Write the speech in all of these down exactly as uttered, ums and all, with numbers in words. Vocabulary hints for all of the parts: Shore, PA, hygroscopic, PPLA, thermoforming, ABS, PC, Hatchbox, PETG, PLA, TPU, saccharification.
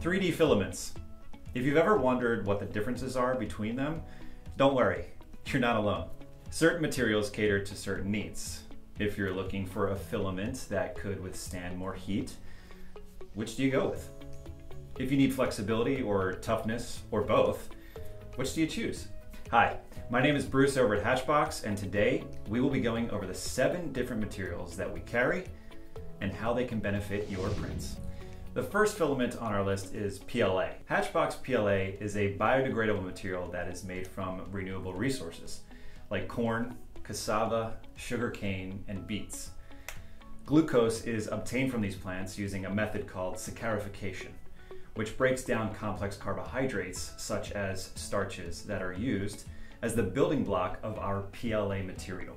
three D filaments. If you've ever wondered what the differences are between them, don't worry, you're not alone. Certain materials cater to certain needs. If you're looking for a filament that could withstand more heat, which do you go with? If you need flexibility or toughness or both, which do you choose? Hi, my name is Bruce over at Hatchbox, and today we will be going over the seven different materials that we carry and how they can benefit your prints. The first filament on our list is P L A. Hatchbox P L A is a biodegradable material that is made from renewable resources like corn, cassava, sugar cane, and beets. Glucose is obtained from these plants using a method called saccharification, which breaks down complex carbohydrates such as starches that are used as the building block of our P L A material.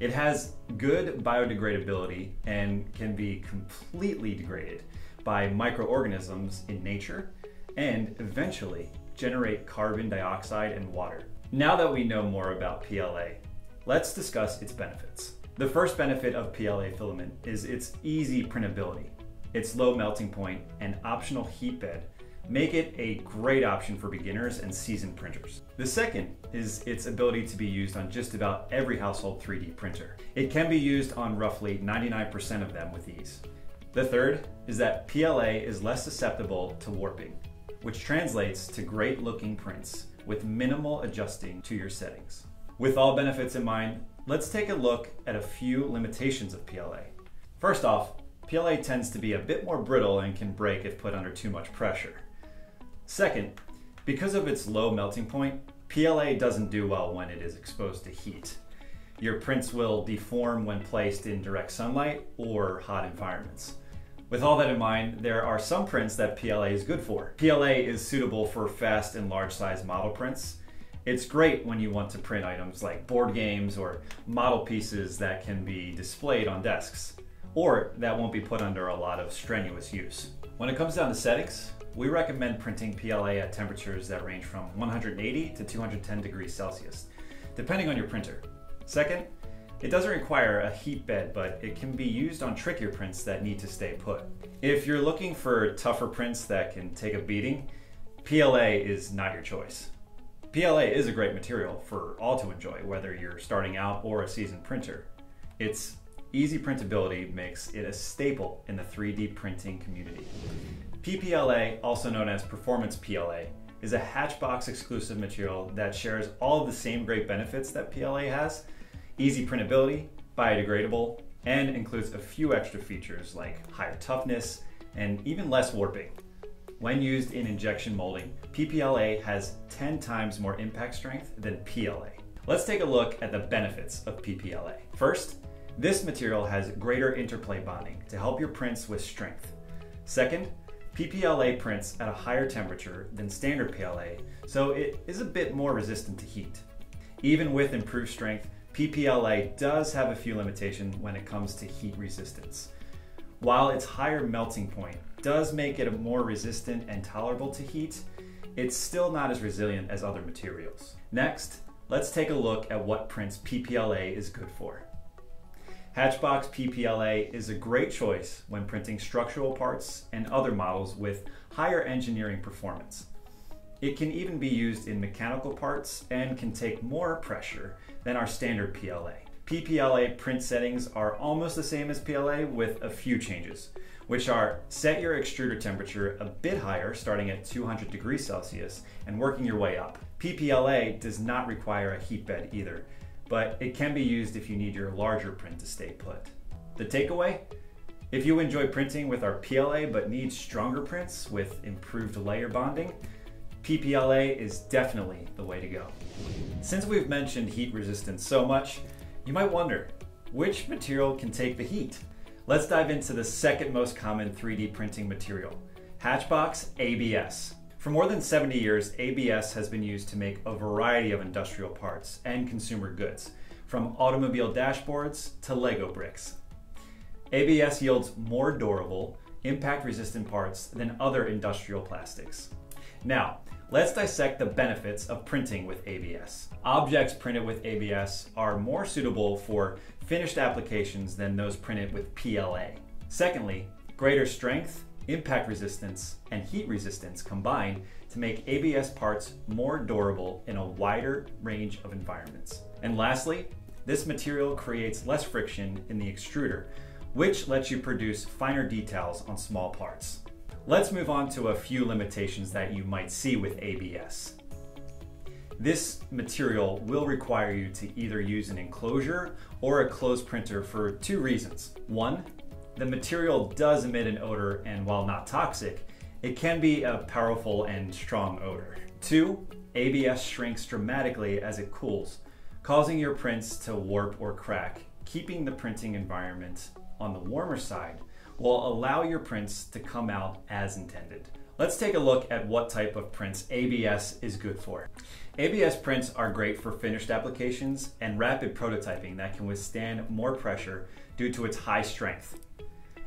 It has good biodegradability and can be completely degraded by microorganisms in nature and eventually generate carbon dioxide and water. Now that we know more about P L A, let's discuss its benefits. The first benefit of P L A filament is its easy printability. Its low melting point and optional heat bed make it a great option for beginners and seasoned printers. The second is its ability to be used on just about every household three D printer. It can be used on roughly ninety-nine percent of them with ease. The third is that P L A is less susceptible to warping, which translates to great looking prints with minimal adjusting to your settings. With all benefits in mind, let's take a look at a few limitations of P L A. First off, P L A tends to be a bit more brittle and can break if put under too much pressure. Second, because of its low melting point, P L A doesn't do well when it is exposed to heat. Your prints will deform when placed in direct sunlight or hot environments. With all that in mind, there are some prints that P L A is good for. P L A is suitable for fast and large size model prints. It's great when you want to print items like board games or model pieces that can be displayed on desks, or that won't be put under a lot of strenuous use. When it comes down to settings, we recommend printing P L A at temperatures that range from one hundred eighty to two hundred ten degrees Celsius, depending on your printer. Second, it doesn't require a heat bed, but it can be used on trickier prints that need to stay put. If you're looking for tougher prints that can take a beating, P L A is not your choice. P L A is a great material for all to enjoy, whether you're starting out or a seasoned printer. It's easy printability makes it a staple in the three D printing community. P P L A, also known as Performance P L A, is a Hatchbox exclusive material that shares all of the same great benefits that P L A has: easy printability, biodegradable, and includes a few extra features like higher toughness and even less warping. When used in injection molding, P P L A has ten times more impact strength than P L A. Let's take a look at the benefits of P P L A. First, this material has greater interplay bonding to help your prints with strength. Second, P P L A prints at a higher temperature than standard P L A, so it is a bit more resistant to heat. Even with improved strength, P P L A does have a few limitations when it comes to heat resistance. While its higher melting point does make it more resistant and tolerable to heat, it's still not as resilient as other materials. Next, let's take a look at what prints P P L A is good for. Hatchbox P P L A is a great choice when printing structural parts and other models with higher engineering performance. It can even be used in mechanical parts and can take more pressure than our standard P L A. P P L A print settings are almost the same as P L A with a few changes, which are: set your extruder temperature a bit higher, starting at two hundred degrees Celsius and working your way up. P P L A does not require a heat bed either, but it can be used if you need your larger print to stay put. The takeaway? If you enjoy printing with our P L A but need stronger prints with improved layer bonding, P P L A is definitely the way to go. Since we've mentioned heat resistance so much, you might wonder, which material can take the heat? Let's dive into the second most common three D printing material, Hatchbox A B S. For more than seventy years, A B S has been used to make a variety of industrial parts and consumer goods, from automobile dashboards to Lego bricks. A B S yields more durable, impact-resistant parts than other industrial plastics. Now, let's dissect the benefits of printing with A B S. Objects printed with A B S are more suitable for finished applications than those printed with P L A. Secondly, greater strength impact resistance, and heat resistance combine to make A B S parts more durable in a wider range of environments. And lastly, this material creates less friction in the extruder, which lets you produce finer details on small parts. Let's move on to a few limitations that you might see with A B S. This material will require you to either use an enclosure or a closed printer for two reasons. One, the material does emit an odor, and while not toxic, it can be a powerful and strong odor. Two, A B S shrinks dramatically as it cools, causing your prints to warp or crack, keeping the printing environment on the warmer side will allow your prints to come out as intended. Let's take a look at what type of prints A B S is good for. A B S prints are great for finished applications and rapid prototyping that can withstand more pressure due to its high strength.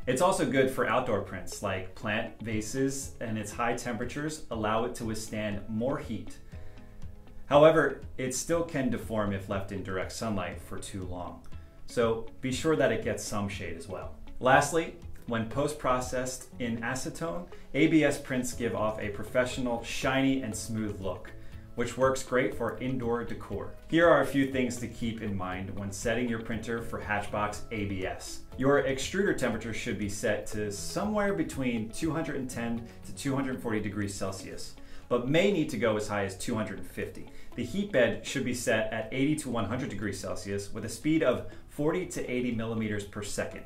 It's also good for outdoor prints like plant vases, and its high temperatures allow it to withstand more heat. However, it still can deform if left in direct sunlight for too long, so be sure that it gets some shade as well. Lastly, when post-processed in acetone, A B S prints give off a professional, shiny, and smooth look, which works great for indoor decor. Here are a few things to keep in mind when setting your printer for Hatchbox A B S. Your extruder temperature should be set to somewhere between two hundred ten to two hundred forty degrees Celsius, but may need to go as high as two hundred fifty. The heat bed should be set at eighty to one hundred degrees Celsius with a speed of forty to eighty millimeters per second.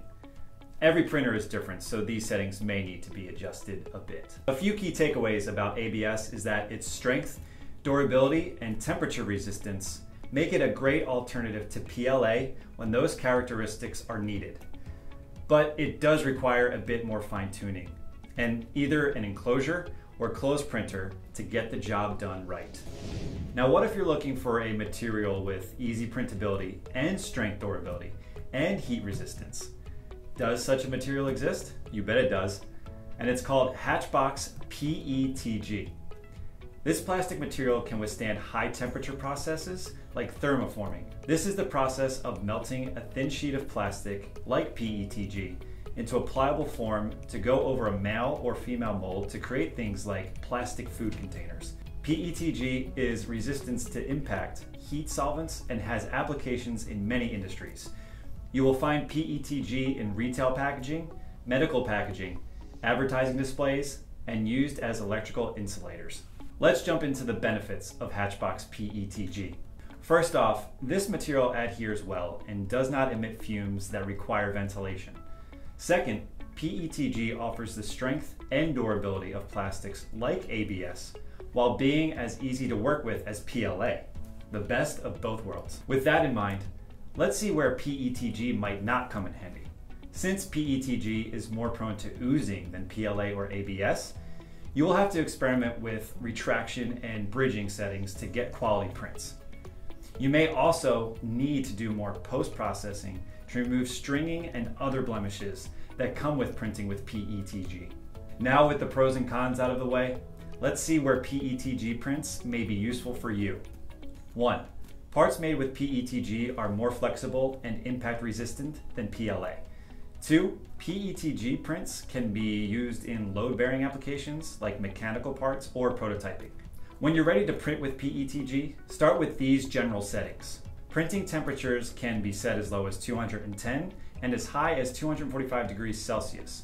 Every printer is different, so these settings may need to be adjusted a bit. A few key takeaways about A B S is that its strength, durability, and temperature resistance make it a great alternative to P L A when those characteristics are needed. But it does require a bit more fine-tuning, and either an enclosure or closed printer to get the job done right. Now, what if you're looking for a material with easy printability and strength durability and heat resistance? Does such a material exist? You bet it does. And it's called Hatchbox P E T G. This plastic material can withstand high temperature processes like thermoforming. This is the process of melting a thin sheet of plastic like P E T G into a pliable form to go over a male or female mold to create things like plastic food containers. P E T G is resistant to impact, heat solvents, and has applications in many industries. You will find P E T G in retail packaging, medical packaging, advertising displays, and used as electrical insulators. Let's jump into the benefits of Hatchbox P E T G. First off, this material adheres well and does not emit fumes that require ventilation. Second, P E T G offers the strength and durability of plastics like A B S while being as easy to work with as P L A, the best of both worlds. With that in mind, let's see where P E T G might not come in handy. Since P E T G is more prone to oozing than P L A or A B S, you will have to experiment with retraction and bridging settings to get quality prints. You may also need to do more post-processing to remove stringing and other blemishes that come with printing with P E T G. Now, with the pros and cons out of the way, let's see where P E T G prints may be useful for you. One. Parts made with P E T G are more flexible and impact resistant than P L A. Two, P E T G prints can be used in load-bearing applications like mechanical parts or prototyping. When you're ready to print with P E T G, start with these general settings. Printing temperatures can be set as low as two hundred ten and as high as two hundred forty-five degrees Celsius.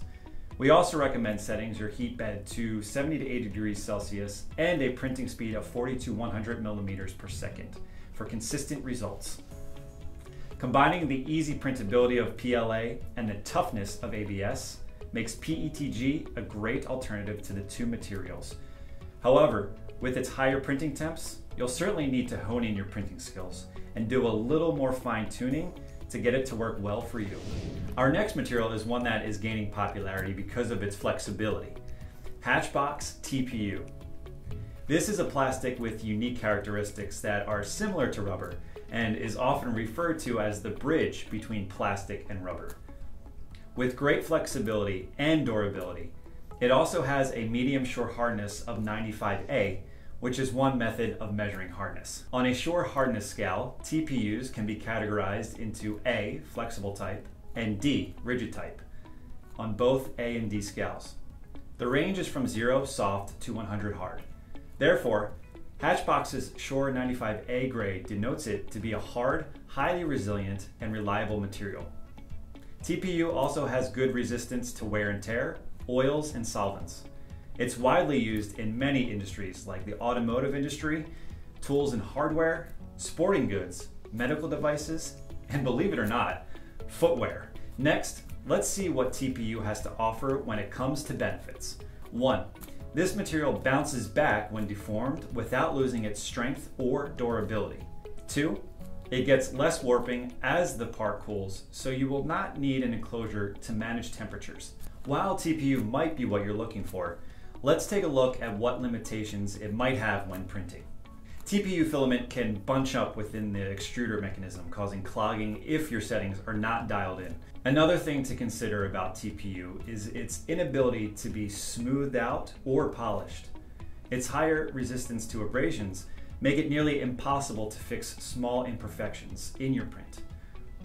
We also recommend setting your heat bed to seventy to eighty degrees Celsius and a printing speed of forty to one hundred millimeters per second for consistent results. Combining the easy printability of P L A and the toughness of A B S makes P E T G a great alternative to the two materials. However, with its higher printing temps, you'll certainly need to hone in your printing skills and do a little more fine-tuning to get it to work well for you. Our next material is one that is gaining popularity because of its flexibility. Hatchbox T P U. This is a plastic with unique characteristics that are similar to rubber and is often referred to as the bridge between plastic and rubber. With great flexibility and durability, it also has a medium Shore hardness of ninety-five A, which is one method of measuring hardness. On a Shore hardness scale, T P Us can be categorized into A, flexible type, and D, rigid type, on both A and D scales. The range is from zero soft to one hundred hard. Therefore, Hatchbox's Shore ninety-five A grade denotes it to be a hard, highly resilient, and reliable material. T P U also has good resistance to wear and tear, oils, and solvents. It's widely used in many industries like the automotive industry, tools and hardware, sporting goods, medical devices, and believe it or not, footwear. Next, let's see what T P U has to offer when it comes to benefits. One, this material bounces back when deformed without losing its strength or durability. Two, it gets less warping as the part cools, so you will not need an enclosure to manage temperatures. While T P U might be what you're looking for, let's take a look at what limitations it might have when printing. T P U filament can bunch up within the extruder mechanism, causing clogging if your settings are not dialed in. Another thing to consider about T P U is its inability to be smoothed out or polished. Its higher resistance to abrasions make it nearly impossible to fix small imperfections in your print.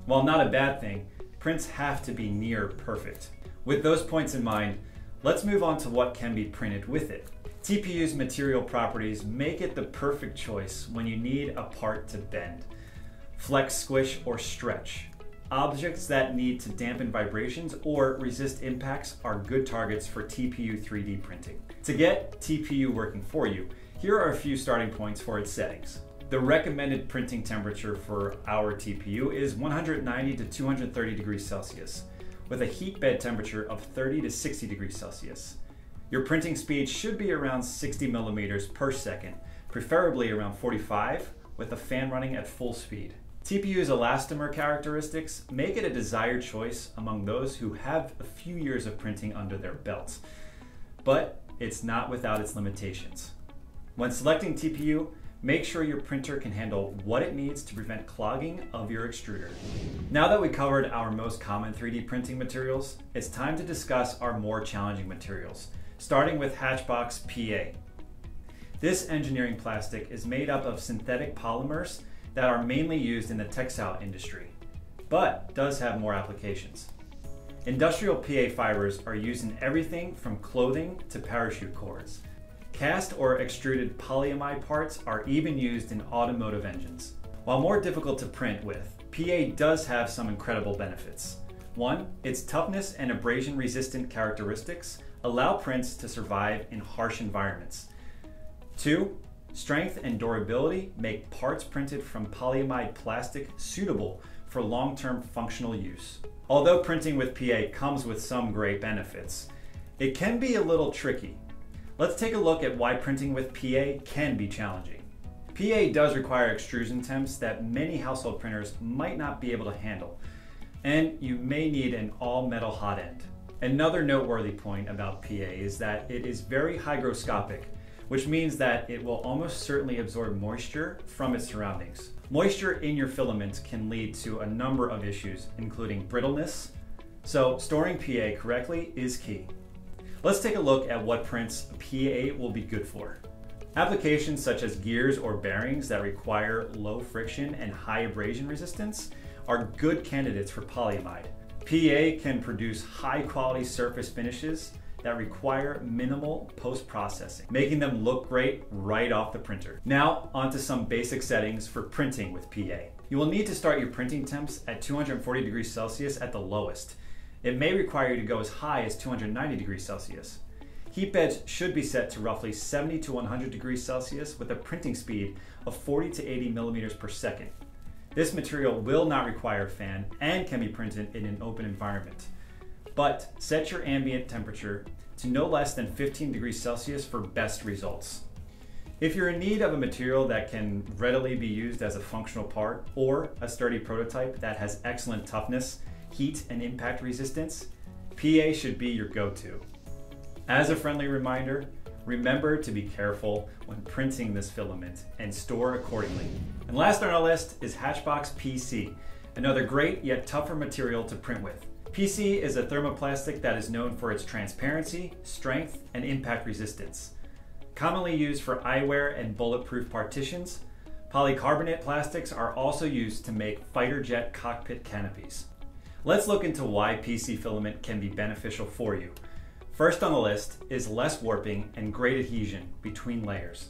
While not a bad thing, prints have to be near perfect. With those points in mind, let's move on to what can be printed with it. T P U's material properties make it the perfect choice when you need a part to bend, flex, squish, or stretch. Objects that need to dampen vibrations or resist impacts are good targets for T P U three D printing. To get T P U working for you, here are a few starting points for its settings. The recommended printing temperature for our T P U is one hundred ninety to two hundred thirty degrees Celsius, with a heat bed temperature of thirty to sixty degrees Celsius. Your printing speed should be around sixty millimeters per second, preferably around forty-five, with the fan running at full speed. T P U's elastomer characteristics make it a desired choice among those who have a few years of printing under their belts, but it's not without its limitations. When selecting T P U, make sure your printer can handle what it needs to prevent clogging of your extruder. Now that we covered our most common three D printing materials, it's time to discuss our more challenging materials, starting with Hatchbox P A. This engineering plastic is made up of synthetic polymers that are mainly used in the textile industry, but does have more applications. Industrial P A fibers are used in everything from clothing to parachute cords. Cast or extruded polyamide parts are even used in automotive engines. While more difficult to print with, P A does have some incredible benefits. One, its toughness and abrasion-resistant characteristics allow prints to survive in harsh environments. Two, strength and durability make parts printed from polyamide plastic suitable for long-term functional use. Although printing with P A comes with some great benefits, it can be a little tricky. Let's take a look at why printing with P A can be challenging. P A does require extrusion temps that many household printers might not be able to handle, and you may need an all-metal hot end. Another noteworthy point about P A is that it is very hygroscopic, which means that it will almost certainly absorb moisture from its surroundings. Moisture in your filaments can lead to a number of issues, including brittleness, so storing P A correctly is key. Let's take a look at what prints P A will be good for. Applications such as gears or bearings that require low friction and high abrasion resistance are good candidates for polyamide. P A can produce high-quality surface finishes that require minimal post-processing, making them look great right off the printer. Now, onto some basic settings for printing with P A. You will need to start your printing temps at two hundred forty degrees Celsius at the lowest. It may require you to go as high as two hundred ninety degrees Celsius. Heat beds should be set to roughly seventy to one hundred degrees Celsius with a printing speed of forty to eighty millimeters per second. This material will not require a fan and can be printed in an open environment. But set your ambient temperature to no less than fifteen degrees Celsius for best results. If you're in need of a material that can readily be used as a functional part or a sturdy prototype that has excellent toughness, heat, and impact resistance, P A should be your go-to. As a friendly reminder, remember to be careful when printing this filament and store accordingly. And last on our list is Hatchbox P C, another great yet tougher material to print with. P C is a thermoplastic that is known for its transparency, strength, and impact resistance. Commonly used for eyewear and bulletproof partitions, polycarbonate plastics are also used to make fighter jet cockpit canopies. Let's look into why P C filament can be beneficial for you. First on the list is less warping and great adhesion between layers.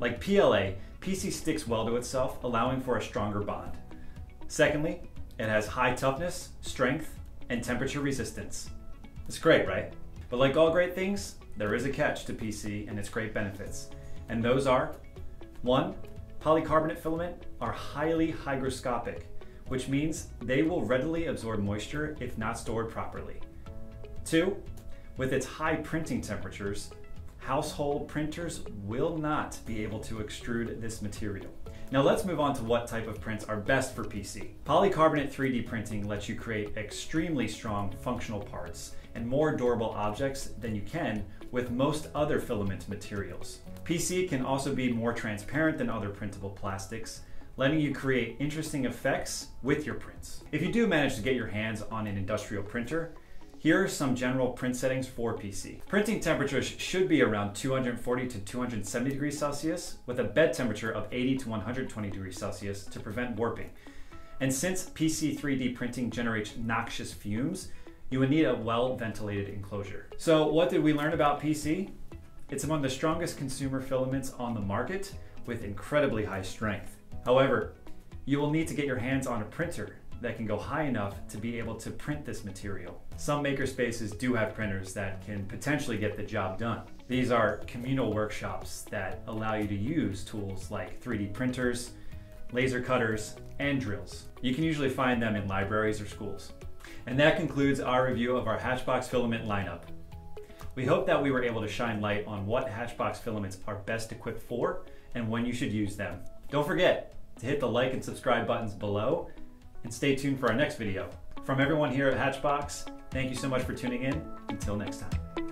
Like P L A, P C sticks well to itself, allowing for a stronger bond. Secondly, it has high toughness, strength, and temperature resistance. It's great, right? But like all great things, there is a catch to P C and its great benefits. And those are, one, polycarbonate filament are highly hygroscopic, which means they will readily absorb moisture if not stored properly. Two, with its high printing temperatures, household printers will not be able to extrude this material. Now let's move on to what type of prints are best for P C. Polycarbonate three D printing lets you create extremely strong functional parts and more durable objects than you can with most other filament materials. P C can also be more transparent than other printable plastics, letting you create interesting effects with your prints. If you do manage to get your hands on an industrial printer, here are some general print settings for P C. Printing temperatures should be around two hundred forty to two hundred seventy degrees Celsius with a bed temperature of eighty to one hundred twenty degrees Celsius to prevent warping. And since P C three D printing generates noxious fumes, you would need a well-ventilated enclosure. So what did we learn about P C? It's among the strongest consumer filaments on the market with incredibly high strength. However, you will need to get your hands on a printer that can go high enough to be able to print this material. Some makerspaces do have printers that can potentially get the job done. These are communal workshops that allow you to use tools like three D printers, laser cutters, and drills. You can usually find them in libraries or schools. And that concludes our review of our Hatchbox filament lineup. We hope that we were able to shine light on what Hatchbox filaments are best equipped for and when you should use them. Don't forget to hit the like and subscribe buttons below, and stay tuned for our next video. From everyone here at Hatchbox, thank you so much for tuning in. Until next time.